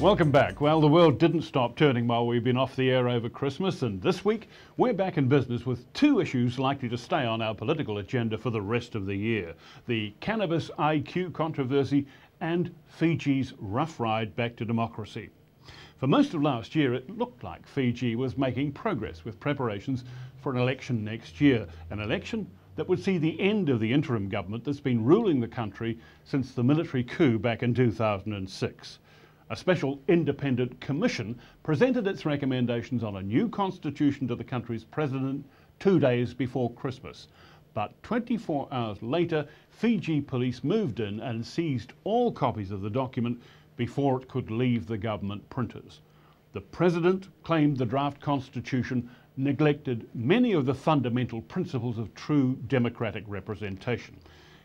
Welcome back. Well, the world didn't stop turning while we've been off the air over Christmas, and this week we're back in business with two issues likely to stay on our political agenda for the rest of the year. The cannabis IQ controversy and Fiji's rough ride back to democracy. For most of last year, it looked like Fiji was making progress with preparations for an election next year, an election that would see the end of the interim government that's been ruling the country since the military coup back in 2006. A special independent commission presented its recommendations on a new constitution to the country's president 2 days before Christmas. But 24 hours later, Fiji police moved in and seized all copies of the document before it could leave the government printers. The president claimed the draft constitution neglected many of the fundamental principles of true democratic representation.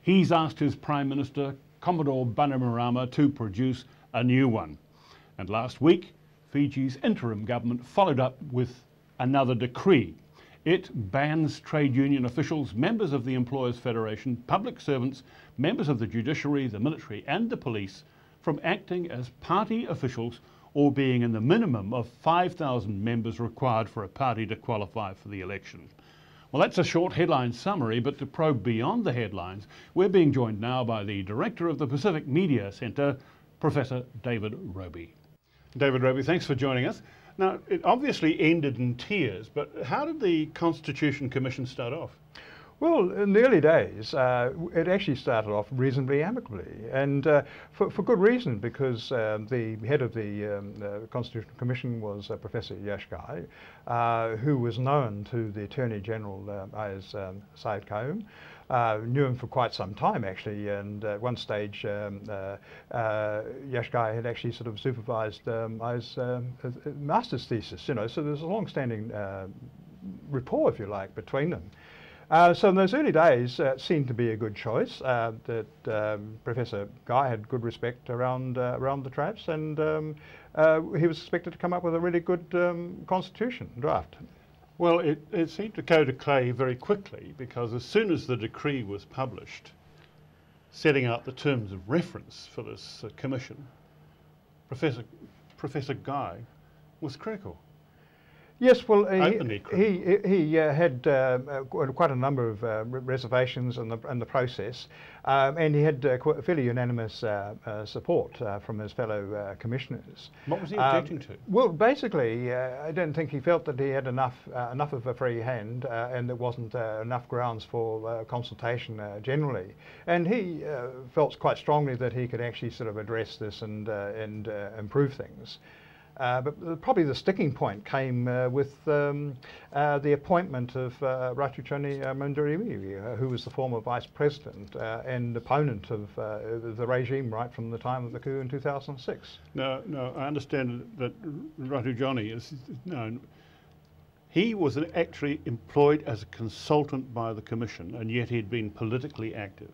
He's asked his Prime Minister, Commodore Bainimarama, to produce a new one. And last week, Fiji's interim government followed up with another decree. It bans trade union officials, members of the Employers' Federation, public servants, members of the judiciary, the military and the police from acting as party officials or being in the minimum of 5,000 members required for a party to qualify for the election. Well, that's a short headline summary, but to probe beyond the headlines, we're being joined now by the director of the Pacific Media Centre, Professor David Robie. David Robie, thanks for joining us. Now, it obviously ended in tears, but how did the Constitution Commission start off? Well, in the early days, it actually started off reasonably amicably, and for good reason, because the head of the Constitutional Commission was Professor Yash Ghai, who was known to the Attorney General as Syed Kaim. Knew him for quite some time, actually, and at one stage Yash Ghai had actually sort of supervised his master's thesis, you know, so there's a long-standing rapport, if you like, between them. So in those early days, it seemed to be a good choice that Professor Ghai had good respect around the tribes, and he was expected to come up with a really good constitution draft. Well, it seemed to go to clay very quickly, because as soon as the decree was published, setting out the terms of reference for this commission, Professor Ghai was critical. Yes, well, he had quite a number of reservations in the process, and he had fairly unanimous support from his fellow commissioners. What was he objecting to? Well, basically, I don't think he felt that he had enough of a free hand, and there wasn't enough grounds for consultation generally. And he felt quite strongly that he could actually sort of address this and improve things. But probably the sticking point came with the appointment of Ratu Johnny Mundurimi, who was the former vice president and opponent of the regime right from the time of the coup in 2006. No, I understand that Ratu Johnny is known. He was actually employed as a consultant by the commission, and yet he'd been politically active.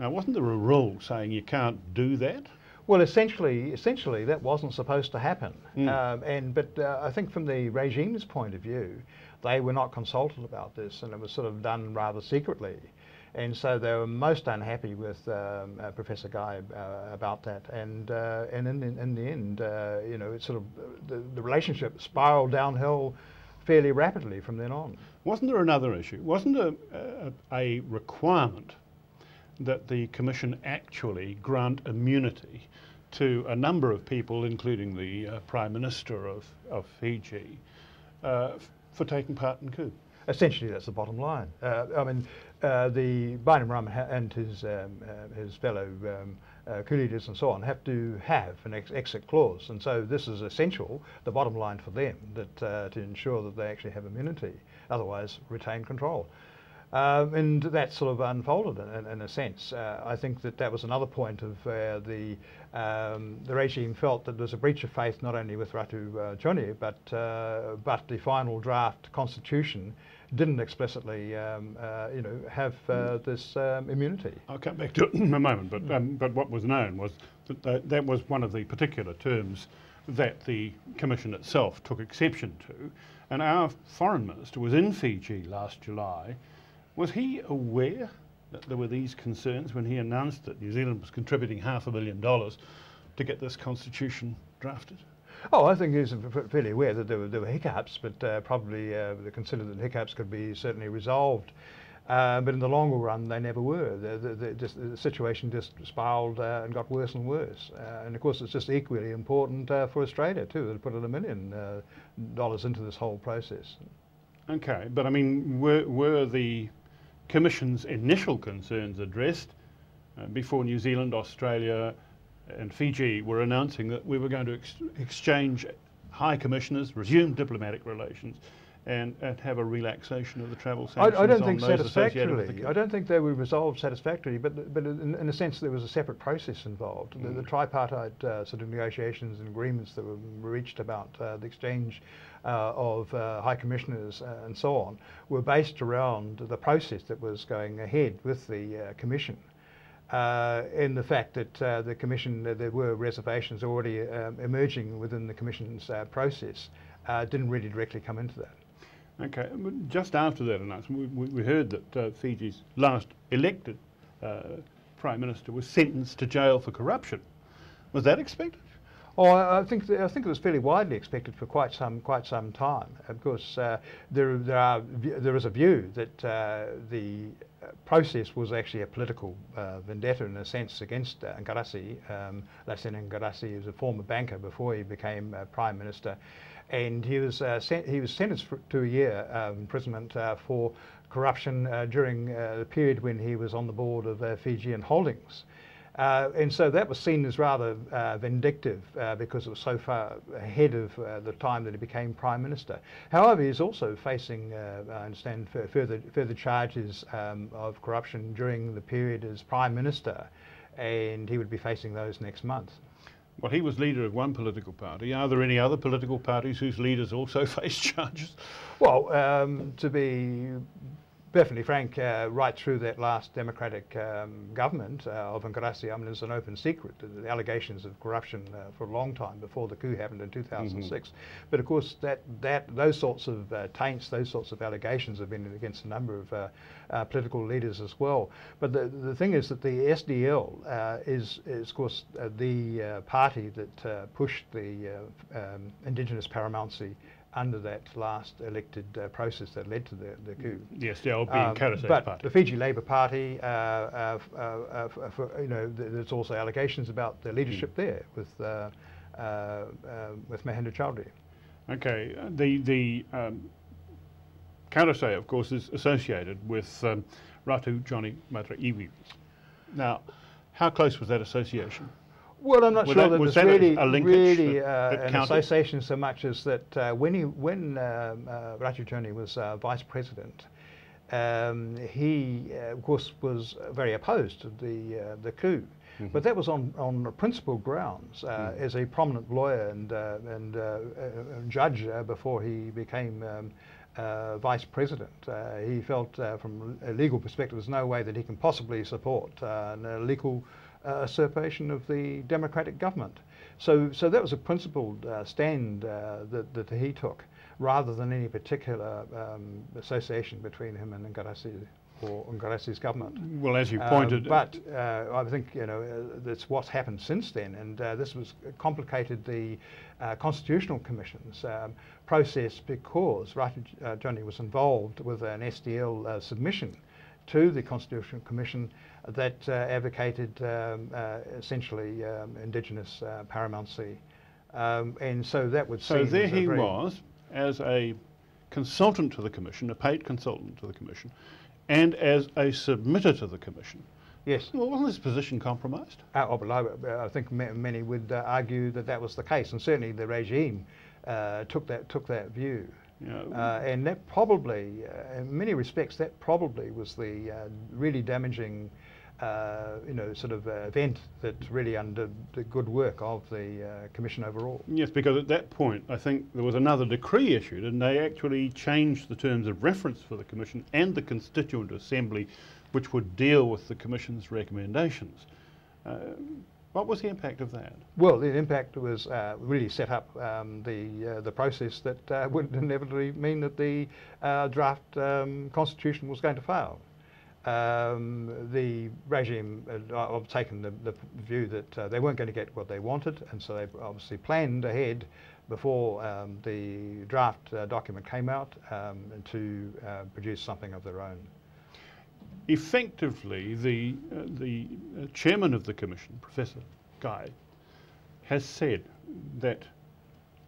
Now, wasn't there a rule saying you can't do that? Well, essentially, that wasn't supposed to happen. Mm. But I think from the regime's point of view, they were not consulted about this, and it was sort of done rather secretly. And so they were most unhappy with Professor Ghai about that. And in the end, you know, it sort of the relationship spiraled downhill fairly rapidly from then on. Wasn't there another issue? Wasn't a requirement that the commission actually grant immunity to a number of people, including the Prime Minister of Fiji, for taking part in coup? Essentially, that's the bottom line. The Bainimarama and his fellow coup leaders and so on have to have an exit clause, and so this is essential, the bottom line for them, that to ensure that they actually have immunity, otherwise retain control. And that sort of unfolded in a sense. I think that was another point of the regime felt that there was a breach of faith not only with Ratu Johnny, but the final draft constitution didn't explicitly, you know, have this immunity. I'll come back to it in a moment. But what was known was that that was one of the particular terms that the commission itself took exception to. And our foreign minister was in Fiji last July. Was he aware that there were these concerns when he announced that New Zealand was contributing $500 million to get this constitution drafted? Oh, I think he's fairly aware that there were hiccups, but probably considered that hiccups could be certainly resolved. But in the longer run, they never were. The situation just spiraled and got worse and worse. And of course, it's just equally important for Australia too, to put in $1 million into this whole process. Okay, but I mean, were the Commission's initial concerns addressed before New Zealand, Australia, and Fiji were announcing that we were going to exchange high commissioners, resume diplomatic relations, and have a relaxation of the travel sanctions? I don't think satisfactorily. I don't think they were resolved satisfactorily, but in a sense there was a separate process involved. Mm. The tripartite sort of negotiations and agreements that were reached about the exchange of high commissioners and so on were based around the process that was going ahead with the Commission. In the fact that the Commission, there were reservations already emerging within the Commission's process, didn't really directly come into that. Okay, just after that announcement, we heard that Fiji's last elected Prime Minister was sentenced to jail for corruption. Was that expected? Oh, I think it was fairly widely expected for quite some time. Of course, there is a view that the process was actually a political vendetta in a sense against Qarase. Laisenia Qarase was a former banker before he became Prime Minister, and he was sentenced to a year imprisonment for corruption during the period when he was on the board of Fijian Holdings. And so that was seen as rather vindictive because it was so far ahead of the time that he became Prime Minister. However, he's also facing, I understand, further charges of corruption during the period as Prime Minister, and he would be facing those next month. Well, he was leader of one political party. Are there any other political parties whose leaders also face charges? Well, to be perfectly frank, right through that last democratic government of Qarase, I mean, it's an open secret, the allegations of corruption for a long time before the coup happened in 2006. Mm-hmm. But of course, those sorts of taints, those sorts of allegations have been against a number of political leaders as well. But the thing is that the SDL is of course, the party that pushed the Indigenous paramountcy under that last elected process that led to the coup. Yes, the old Qarase's party. The Fiji Labour Party, you know, there's also allegations about the leadership there with Mahendra Chaudhry. Okay, the Qarase, of course, is associated with Ratu Johnny Madraiwiwi. Now, how close was that association? Well, I'm not sure that it's really an association so much as that when Ratu Johnny was Vice President, he, of course, was very opposed to the coup. Mm-hmm. But that was on principle grounds as a prominent lawyer and judge before he became Vice President. He felt from a legal perspective there's no way that he can possibly support an illegal usurpation of the democratic government. So that was a principled stand that he took, rather than any particular association between him and Qarase or Qarase's government. Well, as you pointed, but I think, you know, that's what's happened since then, and this was complicated the Constitutional Commission's process because Ratu Johnny was involved with an SDL submission to the Constitutional Commission that advocated essentially Indigenous paramountcy, and so that would seem. So there he was as a consultant to the Commission, a paid consultant to the Commission, and as a submitter to the Commission. Yes. Well, wasn't his position compromised? I think many would argue that that was the case, and certainly the regime took that view. Yeah. And that probably, in many respects, that probably was the really damaging, you know, sort of event that really undid the good work of the Commission overall. Yes, because at that point, I think there was another decree issued, and they actually changed the terms of reference for the Commission and the Constituent Assembly, which would deal with the Commission's recommendations. What was the impact of that? Well, the impact was really set up the process that would inevitably mean that the draft constitution was going to fail. The regime have taken the view that they weren't going to get what they wanted, and so they've obviously planned ahead before the draft document came out to produce something of their own. Effectively, the chairman of the commission, Professor Ghai, has said that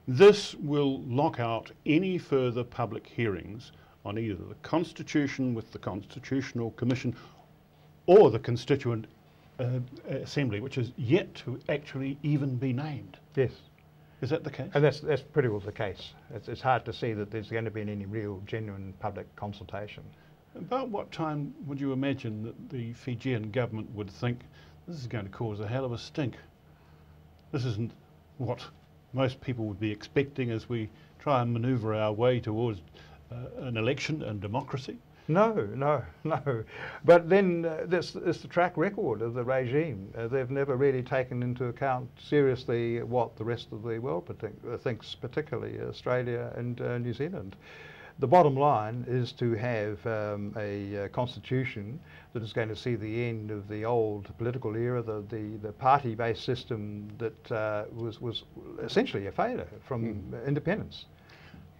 this will lock out any further public hearings on either the Constitution with the Constitutional Commission or the Constituent Assembly, which is yet to actually even be named. Yes. Is that the case? And that's pretty well the case. It's hard to see that there's going to be any real, genuine public consultation. About what time would you imagine that the Fijian government would think, this is going to cause a hell of a stink? This isn't what most people would be expecting as we try and manoeuvre our way towards an election and democracy? No. But then this the track record of the regime. They've never really taken into account seriously what the rest of the world thinks, particularly Australia and New Zealand. The bottom line is to have a constitution that is going to see the end of the old political era, the party-based system that was essentially a failure from independence.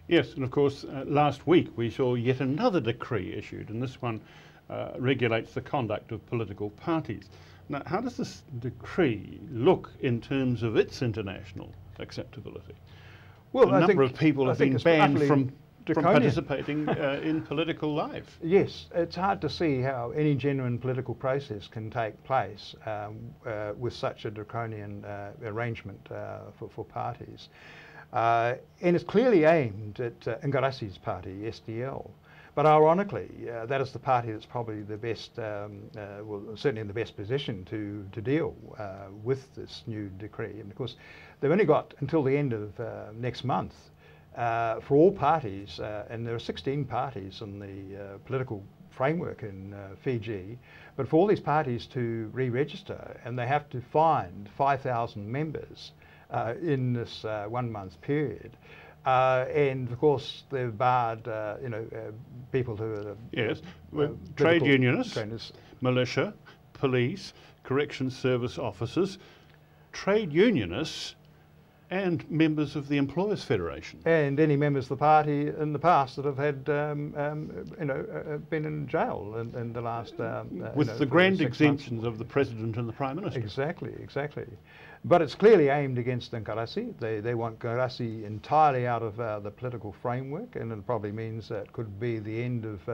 Yes, and of course last week we saw yet another decree issued, and this one regulates the conduct of political parties. Now, how does this decree look in terms of its international acceptability? Well, a number of people have been banned from participating in political life. Yes, it's hard to see how any genuine political process can take place with such a draconian arrangement for parties. And it's clearly aimed at Ngarase's party, SDL. But ironically, that is the party that's probably the best, certainly in the best position to deal with this new decree. And of course, they've only got until the end of next month for all parties, and there are 16 parties in the political framework in Fiji, but for all these parties to re-register, and they have to find 5,000 members in this 1 month period. And of course they've barred people who are trade unionists, militia, police, correction service officers, trade unionists, and members of the Employers' Federation. And any members of the party in the past that have had, been in jail in the last... with the grand exemptions of the President and the Prime Minister. Exactly. But it's clearly aimed against Ngarase. They want Ngarase entirely out of the political framework, and it probably means that it could be the end of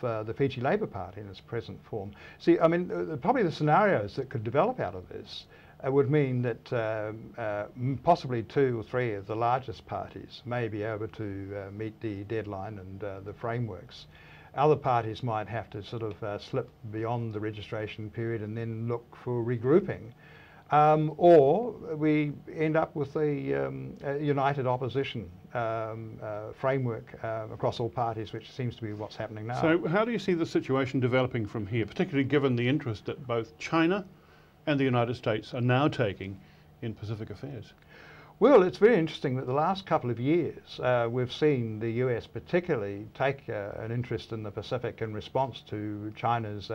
the Fiji Labour Party in its present form. See, I mean, probably the scenarios that could develop out of this would mean that possibly 2 or 3 of the largest parties may be able to meet the deadline and the frameworks. Other parties might have to sort of slip beyond the registration period and then look for regrouping. Or we end up with a united opposition framework across all parties, which seems to be what's happening now. So how do you see the situation developing from here, particularly given the interest that both China and the United States are now taking in Pacific affairs? Well, it's very interesting that the last couple of years we've seen the US particularly take an interest in the Pacific in response to China's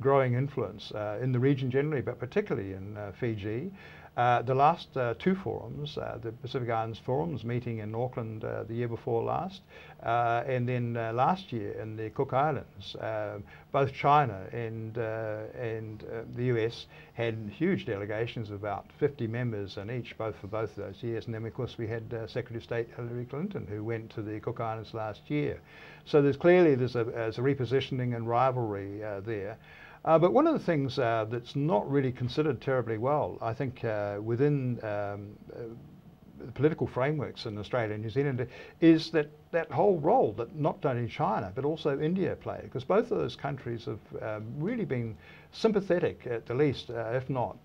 growing influence in the region generally, but particularly in Fiji. The last two forums, the Pacific Islands Forums meeting in Auckland the year before last, and then last year in the Cook Islands, both China and the US had huge delegations of about 50 members in each, for both of those years. And then, of course, we had Secretary of State Hillary Clinton, who went to the Cook Islands last year. So there's a repositioning and rivalry there. But one of the things that's not really considered terribly well, I think, within the political frameworks in Australia and New Zealand, is that whole role that not only China but also India play, because both of those countries have really been sympathetic, at the least, if not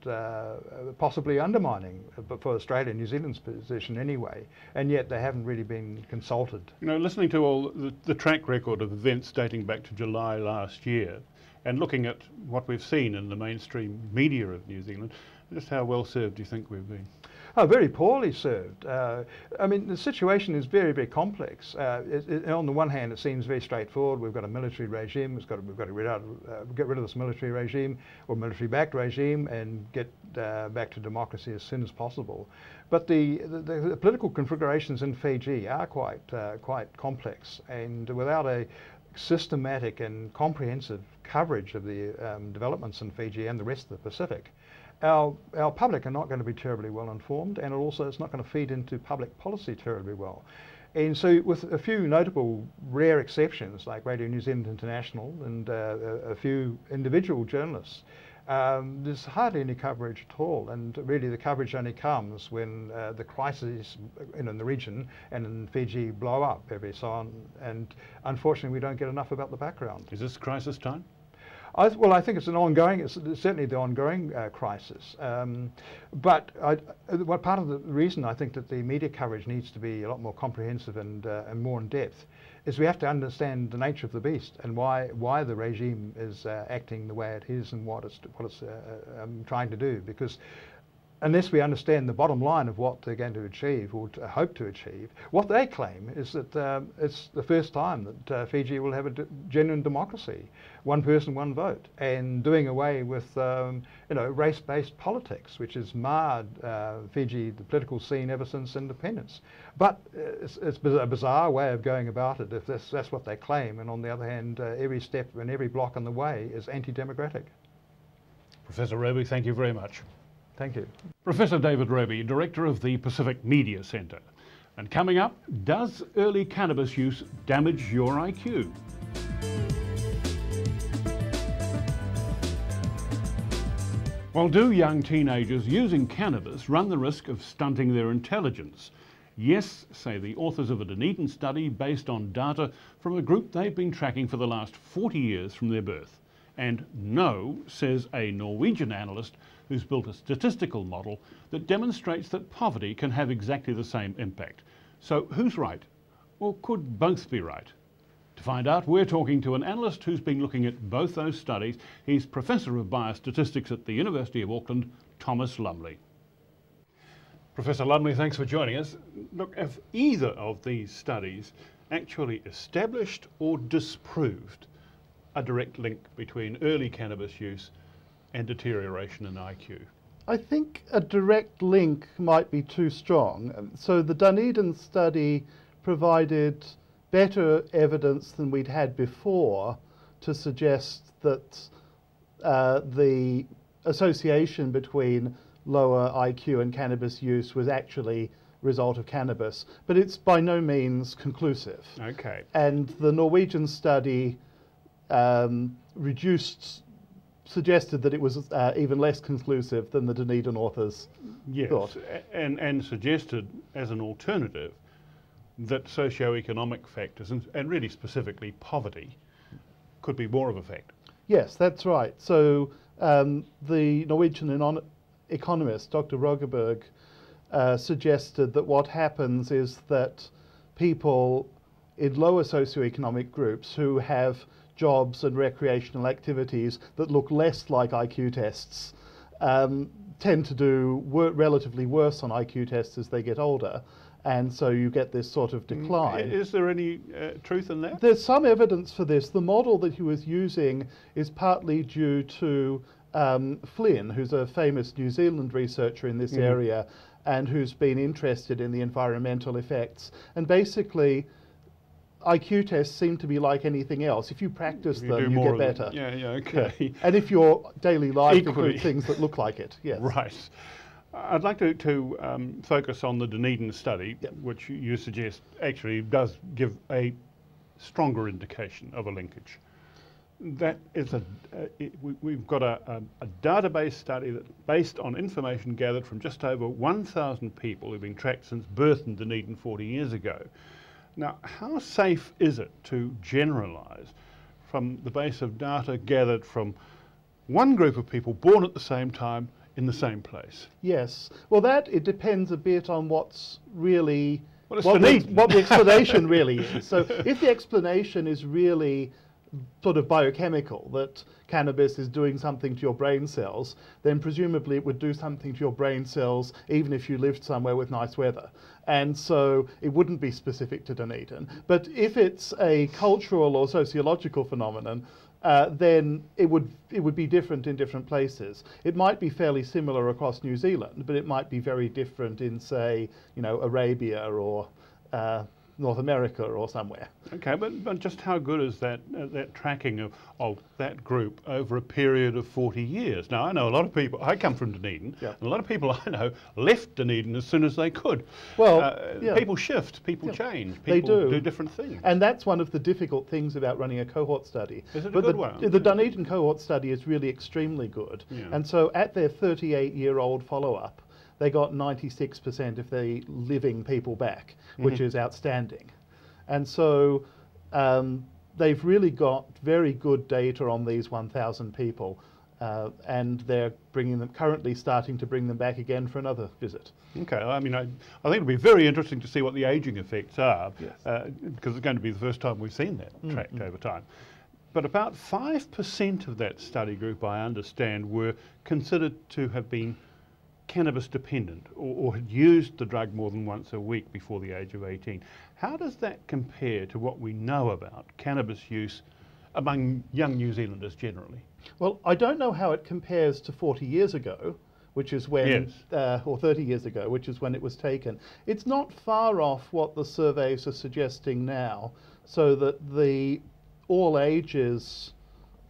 possibly undermining, but for Australia and New Zealand's position anyway, and yet they haven't really been consulted. You know, listening to all the track record of events dating back to July last year, and looking at what we've seen in the mainstream media of New Zealand, just how well served do you think we've been? Oh, very poorly served. I mean, the situation is very, very complex. On the one hand, it seems very straightforward. We've got a military regime. We've got to get rid of this military regime or military-backed regime and get back to democracy as soon as possible. But the political configurations in Fiji are quite complex, and without a systematic and comprehensive coverage of the developments in Fiji and the rest of the Pacific, our public are not going to be terribly well informed, and also it's not going to feed into public policy terribly well. And so, with a few notable rare exceptions like Radio NZ International and a few individual journalists, there's hardly any coverage at all, and really the coverage only comes when the crises in the region and in Fiji blow up every so on, and unfortunately we don't get enough about the background. Is this crisis time? Well, I think it's an ongoing, it's certainly the ongoing crisis. But part of the reason I think that the media coverage needs to be a lot more comprehensive and more in depth is we have to understand the nature of the beast and why the regime is acting the way it is and what it's trying to do. Because unless we understand the bottom line of what they're going to achieve or to hope to achieve, what they claim is that it's the first time that Fiji will have a genuine democracy, one person, one vote, and doing away with race-based politics, which has marred Fiji, the political scene, ever since independence. But it's a bizarre way of going about it if that's what they claim, and on the other hand, every step and every block on the way is anti-democratic. Professor Robie, thank you very much. Thank you. Professor David Robie, Director of the Pacific Media Centre. And coming up, does early cannabis use damage your IQ? Well, do young teenagers using cannabis run the risk of stunting their intelligence? Yes, say the authors of a Dunedin study based on data from a group they've been tracking for the last 40 years from their birth. And no, says a Norwegian analyst who's built a statistical model that demonstrates that poverty can have exactly the same impact. So who's right? Or could both be right? To find out, we're talking to an analyst who's been looking at both those studies. He's Professor of Biostatistics at the University of Auckland, Thomas Lumley. Professor Lumley, thanks for joining us. Look, if either of these studies actually established or disproved a direct link between early cannabis use and deterioration in IQ? I think a direct link might be too strong. So the Dunedin study provided better evidence than we'd had before to suggest that the association between lower IQ and cannabis use was actually a result of cannabis, but it's by no means conclusive. Okay. And the Norwegian study suggested that it was even less conclusive than the Dunedin authors thought. Yes, and suggested as an alternative that socioeconomic factors, and really specifically poverty, could be more of a factor. Yes, that's right. So the Norwegian economist, Dr. Rogeberg, suggested that what happens is that people in lower socioeconomic groups who have jobs and recreational activities that look less like IQ tests tend to do relatively worse on IQ tests as they get older, and so you get this sort of decline. Is there any truth in that? There's some evidence for this. The model that he was using is partly due to Flynn, who's a famous New Zealand researcher in this area and who's been interested in the environmental effects, and basically IQ tests seem to be like anything else. If you practice them, you get better. Yeah, okay. And if your daily life includes things that look like it, yes. Right. I'd like to focus on the Dunedin study, which you suggest actually does give a stronger indication of a linkage. That is we've got a database study that, based on information gathered from just over 1,000 people who've been tracked since birth in Dunedin 40 years ago. Now, how safe is it to generalise from the base of data gathered from one group of people born at the same time in the same place? Yes. Well, that it depends a bit on what's really what the explanation really is. So if the explanation is really sort of biochemical, that cannabis is doing something to your brain cells, then presumably it would do something to your brain cells even if you lived somewhere with nice weather. And so it wouldn't be specific to Dunedin. But if it's a cultural or sociological phenomenon, then it would be different in different places. It might be fairly similar across New Zealand, but it might be very different in, say, you know, Arabia or North America or somewhere. Okay, but just how good is that that tracking of that group over a period of 40 years? Now, I know a lot of people, I come from Dunedin, yeah, and a lot of people I know left Dunedin as soon as they could. Well, yeah, people shift, people yeah change, people they do different things. And that's one of the difficult things about running a cohort study. Is it but a good one? The Dunedin cohort study is really extremely good. Yeah. And so at their 38-year-old follow-up, they got 96% of the living people back, which is outstanding. And so they've really got very good data on these 1,000 people, and they're bringing them, currently starting to bring them back again for another visit. Okay, I mean, I think it'll be very interesting to see what the aging effects are, because yes, it's going to be the first time we've seen that tracked over time. But about 5% of that study group, I understand, were considered to have been cannabis dependent or had used the drug more than once a week before the age of 18. How does that compare to what we know about cannabis use among young New Zealanders generally? Well, I don't know how it compares to 40 years ago, which is when, or 30 years ago, which is when it was taken. It's not far off what the surveys are suggesting now, so that the all ages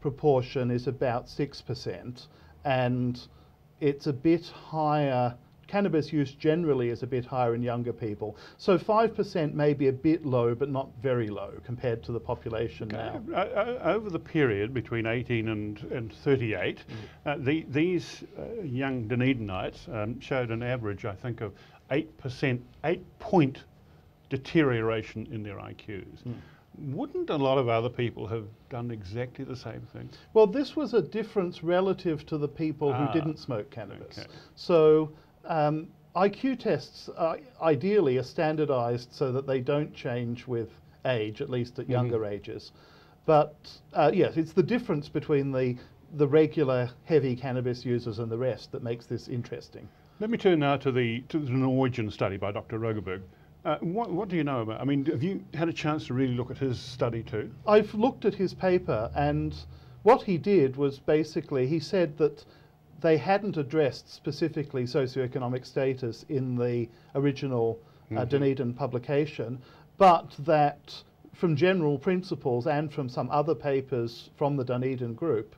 proportion is about 6%, and it's a bit higher, cannabis use generally is a bit higher in younger people. So 5% may be a bit low, but not very low compared to the population now. Over the period between 18 and 38, these young Dunedinites showed an average, I think, of 8%, 8-point deterioration in their IQs. Mm. Wouldn't a lot of other people have done exactly the same thing? Well, this was a difference relative to the people who didn't smoke cannabis. Okay. So IQ tests ideally are standardized so that they don't change with age, at least at younger ages. But yes, it's the difference between the regular heavy cannabis users and the rest that makes this interesting. Let me turn now to the Norwegian study by Dr. Rogeberg. What do you know about? I mean, have you had a chance to really look at his study too? I've looked at his paper, and what he did was basically he said that they hadn't addressed specifically socioeconomic status in the original Dunedin publication, but that from general principles and from some other papers from the Dunedin group,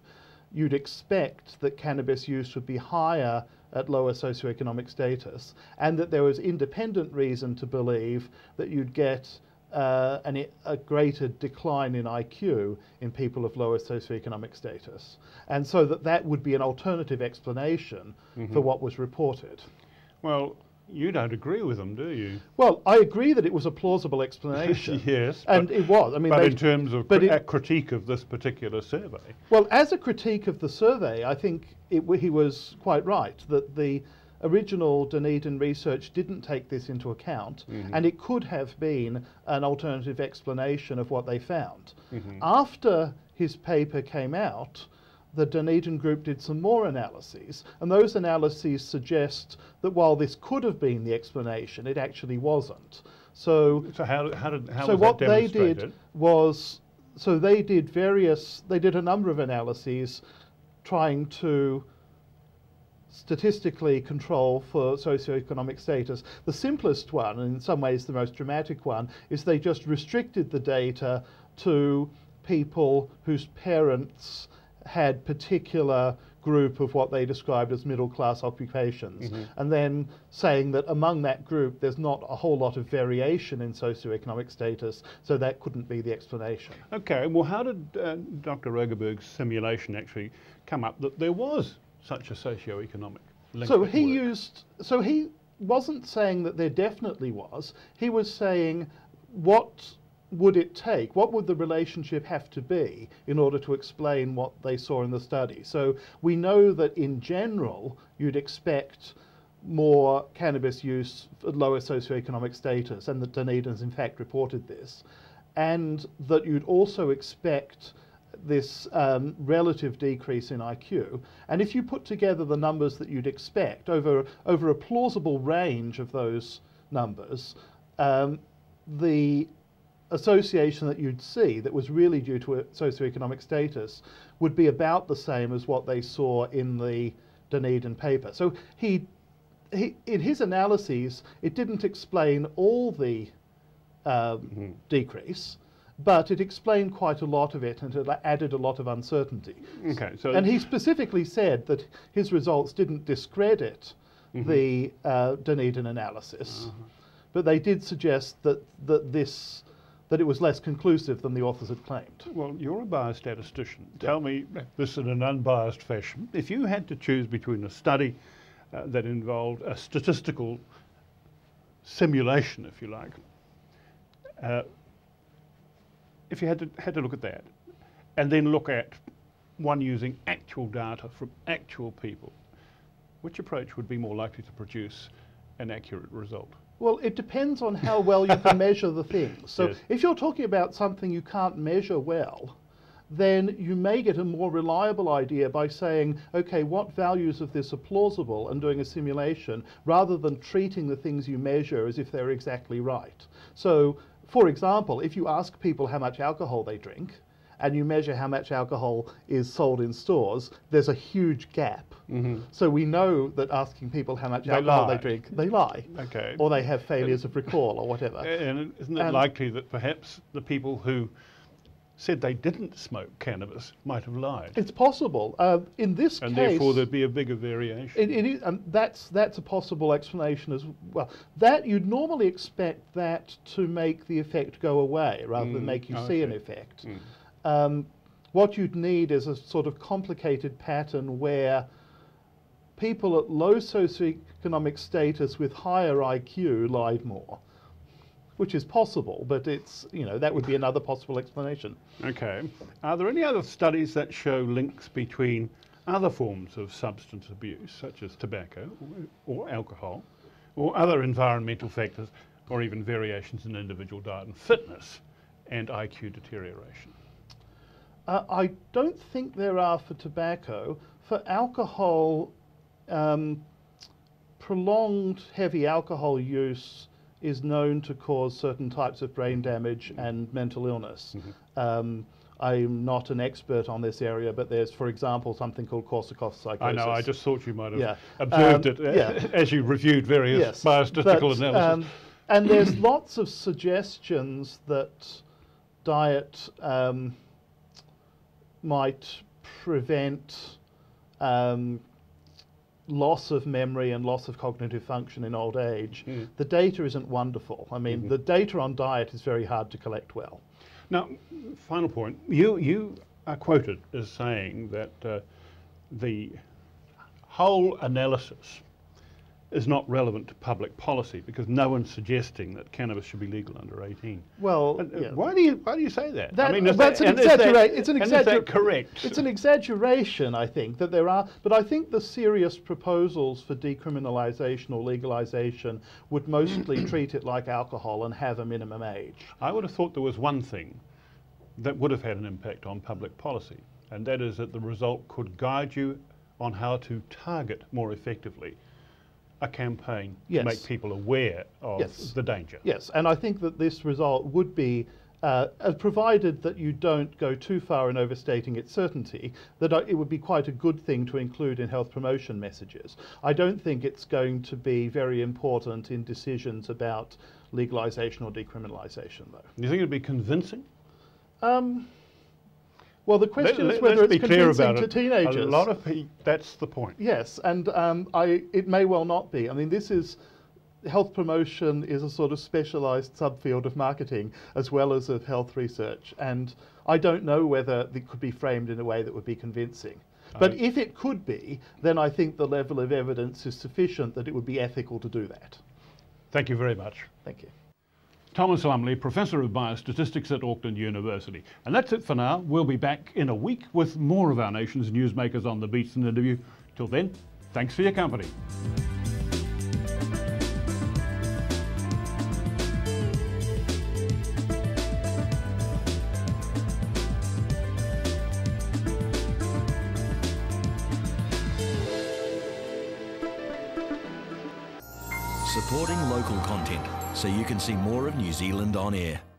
you'd expect that cannabis use would be higher at lower socioeconomic status, and that there was independent reason to believe that you'd get a greater decline in IQ in people of lower socioeconomic status. And so that would be an alternative explanation for what was reported. Well, you don't agree with them, do you? Well, I agree that it was a plausible explanation. Yes, and it was. I mean, but in terms of a critique of this particular survey. Well, as a critique of the survey, I think he was quite right that the original Dunedin research didn't take this into account, and it could have been an alternative explanation of what they found. After his paper came out, the Dunedin group did some more analyses, and those analyses suggest that while this could have been the explanation, it actually wasn't. So what they did was, so they did a number of analyses trying to statistically control for socioeconomic status. The simplest one, and in some ways the most dramatic one, is they just restricted the data to people whose parents had particular group of what they described as middle-class occupations, and then saying that among that group there's not a whole lot of variation in socioeconomic status, so that couldn't be the explanation. Okay, well, how did Dr. Rogeberg's simulation actually come up that there was such a socioeconomic link? So he used, so he wasn't saying that there definitely was, he was saying what would it take? What would the relationship have to be in order to explain what they saw in the study? So we know that in general you'd expect more cannabis use at lower socioeconomic status, and the Dunedins in fact reported this, and that you'd also expect get this relative decrease in IQ. And if you put together the numbers that you'd expect over a plausible range of those numbers, the association that you'd see that was really due to socioeconomic status would be about the same as what they saw in the Dunedin paper. So he in his analyses, it didn't explain all the decrease, but it explained quite a lot of it, and it added a lot of uncertainty. Okay, so and he specifically said that his results didn't discredit the Dunedin analysis, but they did suggest that it was less conclusive than the authors had claimed. Well, you're a biostatistician. Tell me this in an unbiased fashion. If you had to choose between a study that involved a statistical simulation, if you like, if you had to look at that, and then look at one using actual data from actual people, which approach would be more likely to produce an accurate result? Well, it depends on how well you can measure the things. So if you're talking about something you can't measure well, then you may get a more reliable idea by saying, okay, what values of this are plausible, and doing a simulation, rather than treating the things you measure as if they're exactly right. So, for example, if you ask people how much alcohol they drink, and you measure how much alcohol is sold in stores, there's a huge gap. So we know that asking people how much alcohol they drink, they lie. Okay. Or they have failures of recall or whatever. And isn't it likely that perhaps the people who said they didn't smoke cannabis might have lied? It's possible. In this case... And therefore there'd be a bigger variation. That's a possible explanation as well. That you'd normally expect that to make the effect go away rather than make you see an effect. What you'd need is a sort of complicated pattern where people at low socioeconomic status with higher IQ lied more, which is possible, but it's, you know, that would be another possible explanation. Okay. Are there any other studies that show links between other forms of substance abuse, such as tobacco or alcohol, or other environmental factors, or even variations in individual diet and fitness, and IQ deterioration? I don't think there are for tobacco. For alcohol, prolonged heavy alcohol use is known to cause certain types of brain damage and mental illness. I'm not an expert on this area, but there's, for example, something called Korsakoff's psychosis. I know, I just thought you might have observed it as you reviewed various biostatistical analyses. And there's lots of suggestions that diet might prevent loss of memory and loss of cognitive function in old age. The data isn't wonderful. I mean, the data on diet is very hard to collect well. Now, final point. You are quoted as saying that the whole analysis is not relevant to public policy because no one's suggesting that cannabis should be legal under 18. Well, why do you say that? I mean, is that correct? It's an exaggeration, I think, that there are, but I think the serious proposals for decriminalisation or legalisation would mostly treat it like alcohol and have a minimum age. I would have thought there was one thing that would have had an impact on public policy, and that is that the result could guide you on how to target more effectively a campaign to make people aware of the danger. Yes, and I think that this result would be, provided that you don't go too far in overstating its certainty, that it would be quite a good thing to include in health promotion messages. I don't think it's going to be very important in decisions about legalisation or decriminalisation, though. Do you think it would be convincing? Well, the question is whether it's convincing to teenagers. A lot of people, that's the point. Yes, and it may well not be. I mean, this is, health promotion is a sort of specialised subfield of marketing as well as of health research, and I don't know whether it could be framed in a way that would be convincing. But if it could be, then I think the level of evidence is sufficient that it would be ethical to do that. Thank you very much. Thank you. Thomas Lumley, Professor of Biostatistics at Auckland University. And that's it for now. We'll be back in a week with more of our nation's newsmakers on the beats and interview. Till then, thanks for your company. supporting local content so you can see more of New Zealand on air.